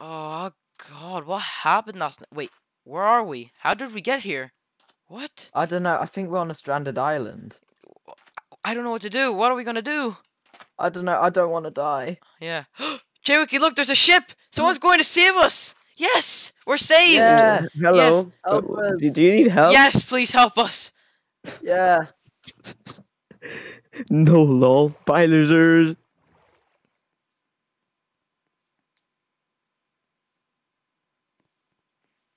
Oh god, what happened last night? Wait, where are we? How did we get here? What? I don't know, I think we're on a stranded island. I don't know what to do, what are we gonna do? I don't know, I don't want to die. Yeah. Jaywiki, look, there's a ship! Someone's going to save us! Yes! We're saved! Yeah. Hello? Yes. Oh, do you need help? Yes, please help us! Yeah. No lol, bye losers!